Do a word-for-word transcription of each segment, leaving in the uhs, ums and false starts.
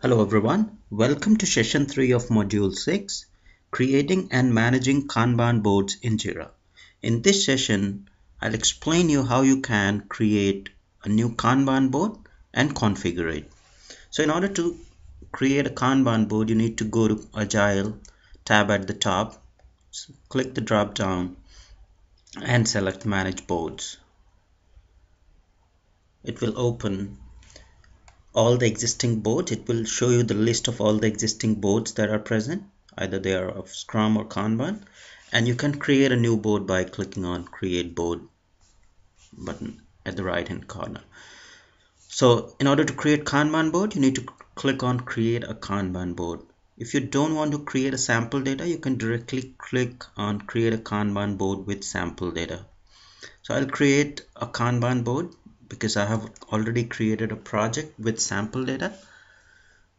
Hello everyone, welcome to session three of module six, creating and managing Kanban boards in Jira. In this session, I'll explain you how you can create a new Kanban board and configure it. So in order to create a Kanban board, you need to go to Agile tab at the top, click the drop down and select manage boards. It will open all the existing boards. It will show you the list of all the existing boards that are present, either they are of Scrum or Kanban, and you can create a new board by clicking on create board button at the right hand corner. So in order to create Kanban board, you need to click on create a Kanban board. If you don't want to create a sample data, you can directly click on create a Kanban board with sample data. So I'll create a Kanban board because I have already created a project with sample data.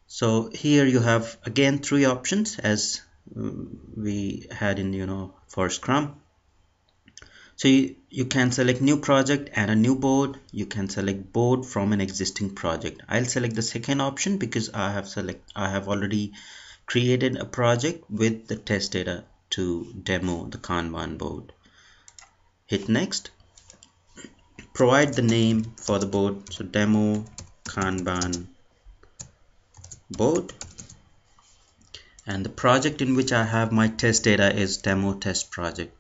So here you have again three options as we had in, you know, for Scrum. So you, you can select new project and a new board. You can select board from an existing project. I'll select the second option because I have select I have already created a project with the test data to demo the Kanban board. Hit next. Provide the name for the board, so demo Kanban board, and the project in which I have my test data is demo test project,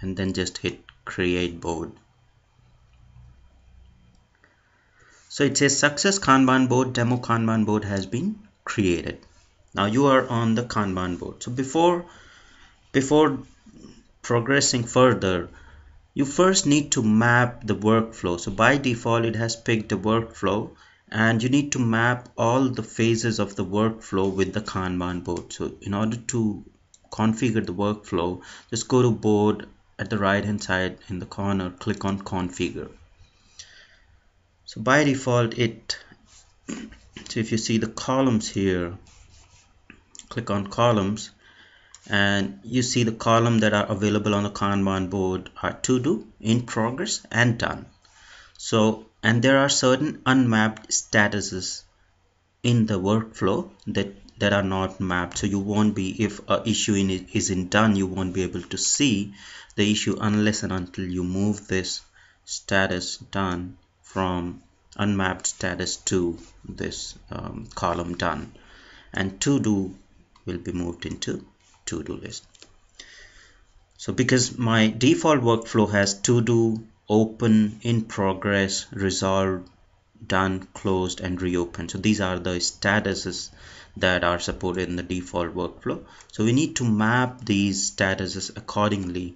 and then just hit create board. So it says success, Kanban board demo Kanban board has been created. Now you are on the Kanban board. So before before progressing further, you first need to map the workflow. So by default, it has picked the workflow, and you need to map all the phases of the workflow with the Kanban board. So in order to configure the workflow, just go to board at the right hand side in the corner, click on configure. So by default, it, so if you see the columns here, click on columns, and you see the column that are available on the Kanban board are to do, in progress, and done. So, and there are certain unmapped statuses in the workflow that that are not mapped. So you won't be, if an issue in it isn't done, you won't be able to see the issue unless and until you move this status done from unmapped status to this um, column done, and to do will be moved into to-do list. So because my default workflow has to-do, open, in progress, resolved, done, closed, and reopened. So these are the statuses that are supported in the default workflow. So we need to map these statuses accordingly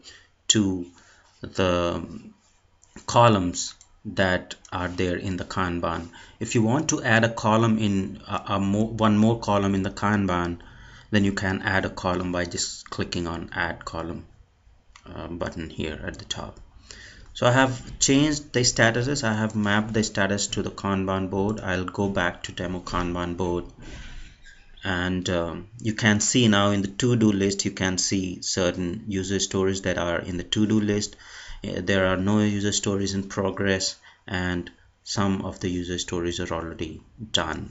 to the columns that are there in the Kanban. If you want to add a column in a, a more, one more column in the Kanban, then you can add a column by just clicking on add column uh, button here at the top. So I have changed the statuses. I have mapped the status to the Kanban board. I'll go back to demo Kanban board, and um, you can see now in the to-do list, you can see certain user stories that are in the to-do list. There are no user stories in progress, and some of the user stories are already done.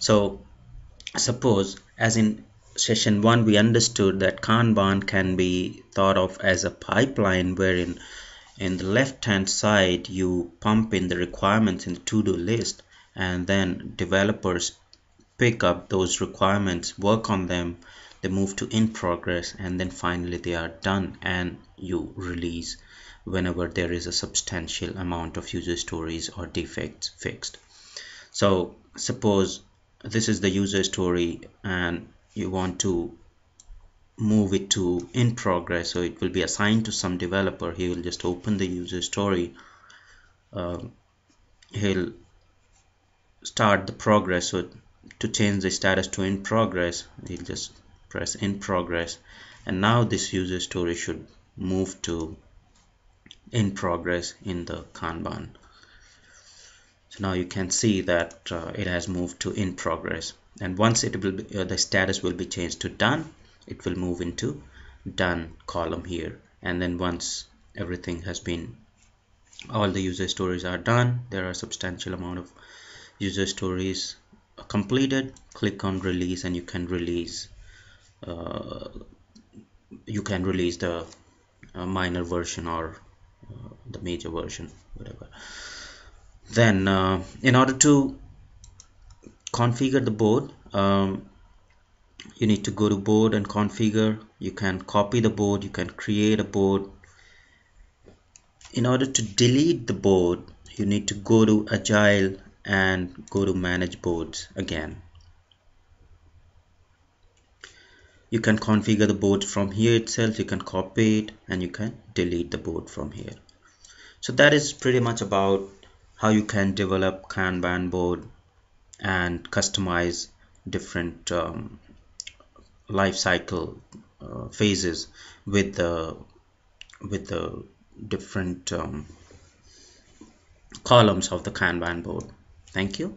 So suppose, as in session one, we understood that Kanban can be thought of as a pipeline wherein in the left hand side you pump in the requirements in the to-do list, and then developers pick up those requirements, work on them, they move to in progress, and then finally they are done and you release whenever there is a substantial amount of user stories or defects fixed. So suppose this is the user story and you want to move it to in progress, so it will be assigned to some developer. He will just open the user story, uh, he'll start the progress. So to change the status to in progress, he'll just press in progress, and now this user story should move to in progress in the Kanban. So now you can see that uh, it has moved to in progress, and once it will be, uh, the status will be changed to done, it will move into done column here, and then once everything has been, all the user stories are done, there are substantial amount of user stories completed, click on release, and you can release uh, you can release the uh, minor version or uh, the major version, whatever. Then uh, in order to configure the board, um, you need to go to board and configure. You can copy the board, you can create a board. In order to delete the board, you need to go to Agile and go to manage boards again. You can configure the board from here itself, you can copy it, and you can delete the board from here. So that is pretty much about how you can develop Kanban board and customize different um, life cycle uh, phases with the with the different um, columns of the Kanban board. Thank you.